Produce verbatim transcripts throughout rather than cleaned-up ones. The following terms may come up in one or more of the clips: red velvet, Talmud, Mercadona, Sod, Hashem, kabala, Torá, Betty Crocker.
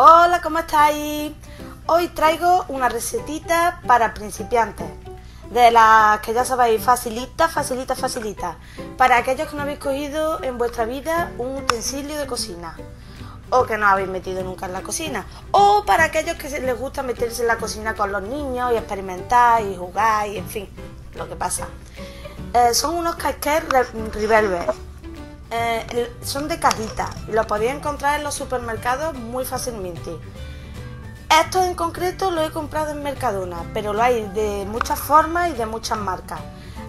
Hola, ¿cómo estáis? Hoy traigo una recetita para principiantes, de las que ya sabéis, facilita, facilita, facilita, para aquellos que no habéis cogido en vuestra vida un utensilio de cocina, o que no habéis metido nunca en la cocina, o para aquellos que les gusta meterse en la cocina con los niños y experimentar y jugar y en fin, lo que pasa. Eh, son unos casquets de red velvet. Eh, son de cajita y los podéis encontrar en los supermercados muy fácilmente. Estos en concreto los he comprado en Mercadona, pero lo hay de muchas formas y de muchas marcas.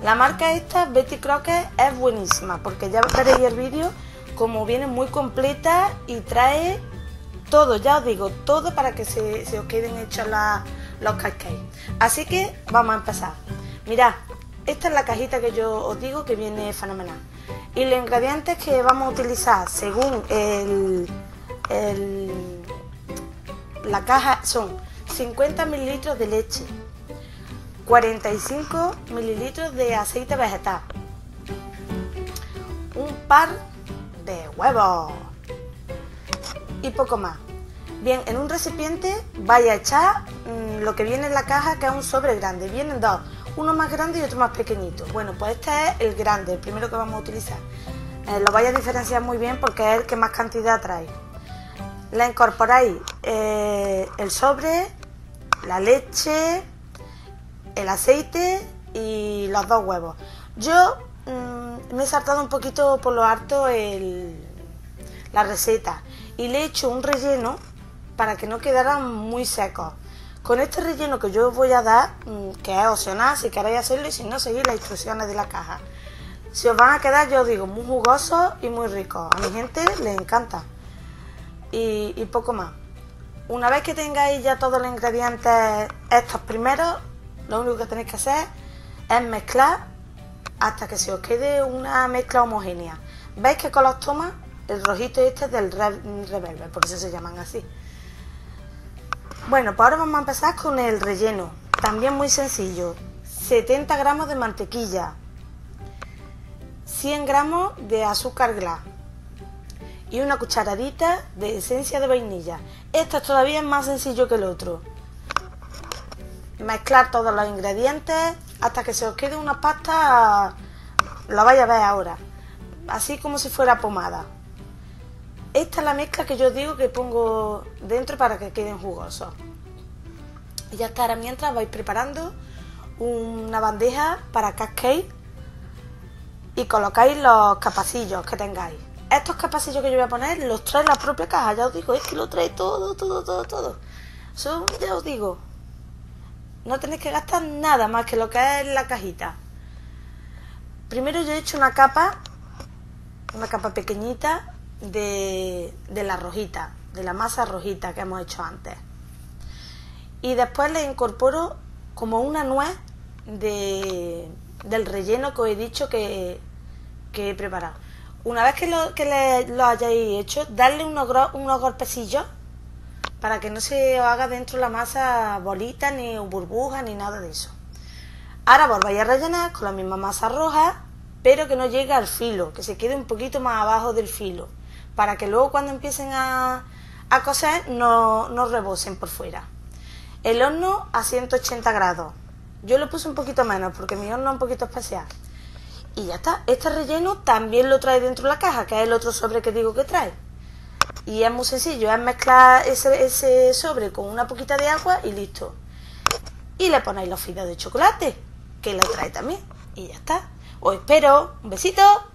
La marca esta, Betty Crocker, es buenísima porque ya veréis el vídeo como viene muy completa y trae todo, ya os digo, todo para que se, se os queden hechos la, los cupcakes. Así que vamos a empezar. Mirad, esta es la cajita que yo os digo que viene fenomenal. Y los ingredientes que vamos a utilizar según el, el, la caja son cincuenta mililitros de leche, cuarenta y cinco mililitros de aceite vegetal, un par de huevos y poco más. Bien, en un recipiente vais a echar mmm, lo que viene en la caja, que es un sobre grande. Vienen dos, uno más grande y otro más pequeñito. Bueno, pues este es el grande, el primero que vamos a utilizar. Eh, lo vais a diferenciar muy bien porque es el que más cantidad trae. Le incorporáis eh, el sobre, la leche, el aceite y los dos huevos. Yo mmm, me he saltado un poquito por lo harto el, la receta y le he hecho un relleno para que no quedaran muy secos. Con este relleno que yo os voy a dar, que es opcional si queréis hacerlo y si no, seguid las instrucciones de la caja. Se os van a quedar, yo os digo, muy jugosos y muy ricos. A mi gente les encanta. Y, y poco más. Una vez que tengáis ya todos los ingredientes estos primeros, lo único que tenéis que hacer es mezclar hasta que se os quede una mezcla homogénea. ¿Veis qué color toma? El rojito este es del red velvet, por eso se llaman así. Bueno, pues ahora vamos a empezar con el relleno, también muy sencillo, setenta gramos de mantequilla, cien gramos de azúcar glas y una cucharadita de esencia de vainilla. Esto es todavía más sencillo que el otro. Mezclar todos los ingredientes hasta que se os quede una pasta, la vais a ver ahora, así como si fuera pomada. Esta es la mezcla que yo digo que pongo dentro para que queden jugosos. Y ya está, ahora mientras vais preparando una bandeja para cupcake y colocáis los capacillos que tengáis. Estos capacillos que yo voy a poner los trae la propia caja, ya os digo, es que lo trae todo, todo, todo, todo. Son, ya os digo, no tenéis que gastar nada más que lo que es la cajita. Primero yo he hecho una capa, una capa pequeñita, De, de la rojita, de la masa rojita que hemos hecho antes, y después le incorporo como una nuez de, del relleno que os he dicho que, que he preparado. Una vez que lo, que le, lo hayáis hecho, darle unos, unos golpecillos para que no se os haga dentro la masa bolita ni burbuja ni nada de eso. Ahora volváis a rellenar con la misma masa roja, pero que no llegue al filo, que se quede un poquito más abajo del filo, para que luego cuando empiecen a, a cocer no, no rebosen por fuera. El horno a ciento ochenta grados. Yo lo puse un poquito menos porque mi horno es un poquito especial. Y ya está. Este relleno también lo trae dentro de la caja, que es el otro sobre que digo que trae. Y es muy sencillo, es mezclar ese, ese sobre con una poquita de agua y listo. Y le ponéis los fideos de chocolate, que lo trae también. Y ya está. Os espero. Un besito.